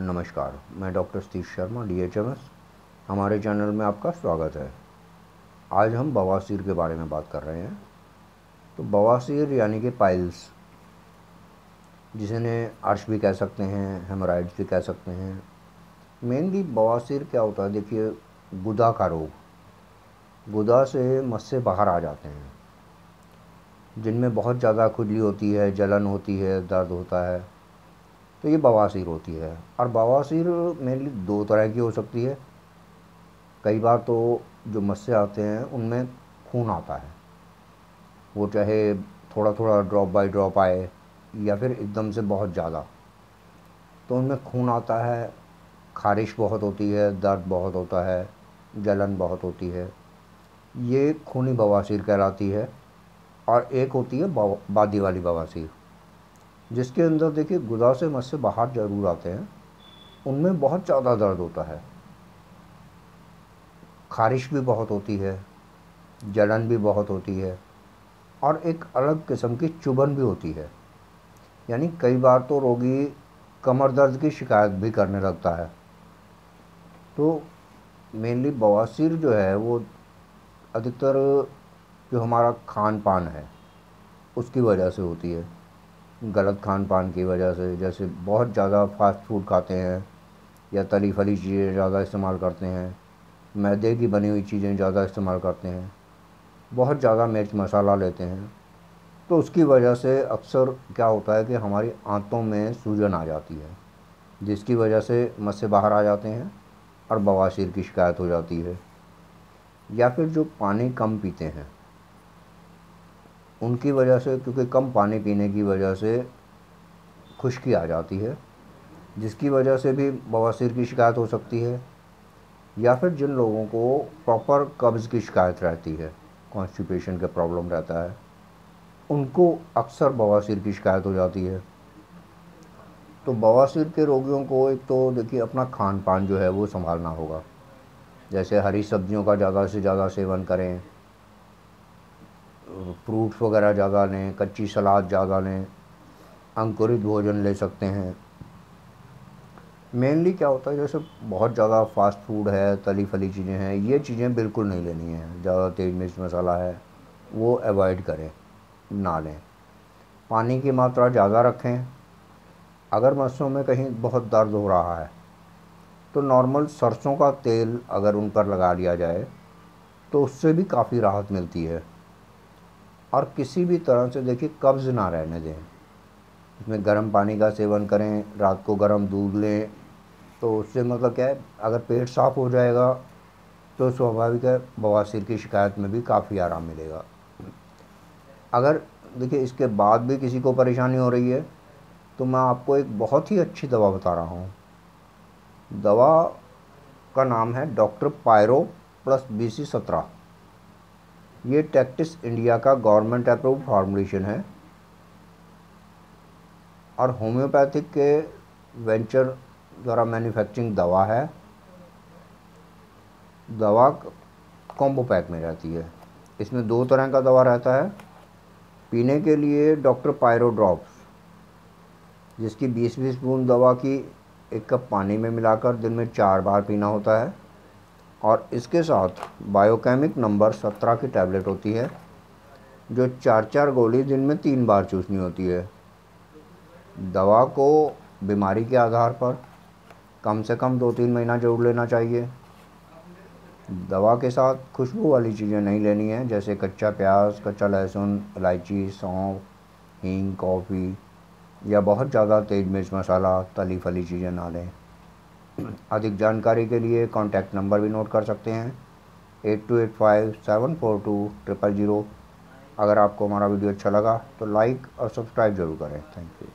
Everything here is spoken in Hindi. नमस्कार, मैं डॉक्टर सतीश शर्मा DHMS। हमारे चैनल में आपका स्वागत है। आज हम बवासीर के बारे में बात कर रहे हैं। तो बवासीर यानी कि पाइल्स, जिसे अर्श भी कह सकते हैं, हेमराइड्स भी कह सकते हैं। मेनली बवासीर क्या होता है, देखिए गुदा का रोग, गुदा से मस्से बाहर आ जाते हैं जिनमें बहुत ज़्यादा खुजली होती है, जलन होती है, दर्द होता है, तो ये बवासीर होती है। और बवासीर मेनली दो तरह की हो सकती है। कई बार तो जो मस्से आते हैं उनमें खून आता है, वो चाहे थोड़ा थोड़ा ड्रॉप बाय ड्रॉप आए या फिर एकदम से बहुत ज़्यादा, तो उनमें खून आता है, खारिश बहुत होती है, दर्द बहुत होता है, जलन बहुत होती है, ये खूनी बवासीर कहलाती है। और एक होती है बादी वाली बवासीर, जिसके अंदर देखिए गुदा से मस्से बाहर ज़रूर आते हैं, उनमें बहुत ज़्यादा दर्द होता है, खारिश भी बहुत होती है, जलन भी बहुत होती है, और एक अलग किस्म की चुभन भी होती है। यानी कई बार तो रोगी कमर दर्द की शिकायत भी करने लगता है। तो मेनली बवासीर जो है वो अधिकतर जो हमारा खान पान है उसकी वजह से होती है, गलत खान पान की वजह से। जैसे बहुत ज़्यादा फास्ट फूड खाते हैं या तली फली चीज़ें ज़्यादा इस्तेमाल करते हैं, मैदे की बनी हुई चीज़ें ज़्यादा इस्तेमाल करते हैं, बहुत ज़्यादा मिर्च मसाला लेते हैं, तो उसकी वजह से अक्सर क्या होता है कि हमारी आंतों में सूजन आ जाती है, जिसकी वजह से मस्से बाहर आ जाते हैं और बवासीर की शिकायत हो जाती है। या फिर जो पानी कम पीते हैं उनकी वजह से, क्योंकि कम पानी पीने की वजह से खुश्की आ जाती है, जिसकी वजह से भी बवासीर की शिकायत हो सकती है। या फिर जिन लोगों को प्रॉपर कब्ज़ की शिकायत रहती है, कॉन्स्टिपेशन का प्रॉब्लम रहता है, उनको अक्सर बवासीर की शिकायत हो जाती है। तो बवासीर के रोगियों को एक तो देखिए अपना खान पान जो है वो संभालना होगा, जैसे हरी सब्जियों का ज़्यादा से ज़्यादा सेवन करें, फ्रूट्स वगैरह ज़्यादा लें, कच्ची सलाद ज़्यादा लें, अंकुरित भोजन ले सकते हैं। मेनली क्या होता है, जैसे बहुत ज़्यादा फास्ट फूड है, तली फली चीज़ें हैं, ये चीज़ें बिल्कुल नहीं लेनी हैं। ज़्यादा तेज़ मिर्च मसाला है वो अवॉइड करें, ना लें। पानी की मात्रा ज़्यादा रखें। अगर मस्सों में कहीं बहुत दर्द हो रहा है तो नॉर्मल सरसों का तेल अगर उन पर लगा लिया जाए तो उससे भी काफ़ी राहत मिलती है। और किसी भी तरह से देखिए कब्ज़ ना रहने दें, इसमें गर्म पानी का सेवन करें, रात को गर्म दूध लें, तो उससे मतलब क्या है, अगर पेट साफ़ हो जाएगा तो स्वाभाविक है बवासीर की शिकायत में भी काफ़ी आराम मिलेगा। अगर देखिए इसके बाद भी किसी को परेशानी हो रही है तो मैं आपको एक बहुत ही अच्छी दवा बता रहा हूँ। दवा का नाम है डॉक्टर पायरो प्लस BC 17। ये टेक्टिस इंडिया का गवर्नमेंट अप्रूव फार्मूलेशन है और होम्योपैथिक के वेंचर द्वारा मैन्युफैक्चरिंग दवा है। दवा कॉम्बो पैक में रहती है। इसमें दो तरह का दवा रहता है। पीने के लिए डॉक्टर पायरो ड्रॉप्स, जिसकी 20-20 बूंद दवा की 1 कप पानी में मिलाकर दिन में 4 बार पीना होता है। और इसके साथ बायोकेमिक नंबर 17 की टैबलेट होती है, जो 4-4 गोली दिन में 3 बार चूसनी होती है। दवा को बीमारी के आधार पर कम से कम 2-3 महीना जरूर लेना चाहिए। दवा के साथ खुशबू वाली चीज़ें नहीं लेनी है, जैसे कच्चा प्याज, कच्चा लहसुन, इलायची, सौंफ, हींग, कॉफ़ी या बहुत ज़्यादा तेज मिर्च मसाला, तली फली चीज़ें ना लें। अधिक जानकारी के लिए कॉन्टैक्ट नंबर भी नोट कर सकते हैं, 8285-742-000। अगर आपको हमारा वीडियो अच्छा लगा तो लाइक और सब्सक्राइब जरूर करें। Thank you.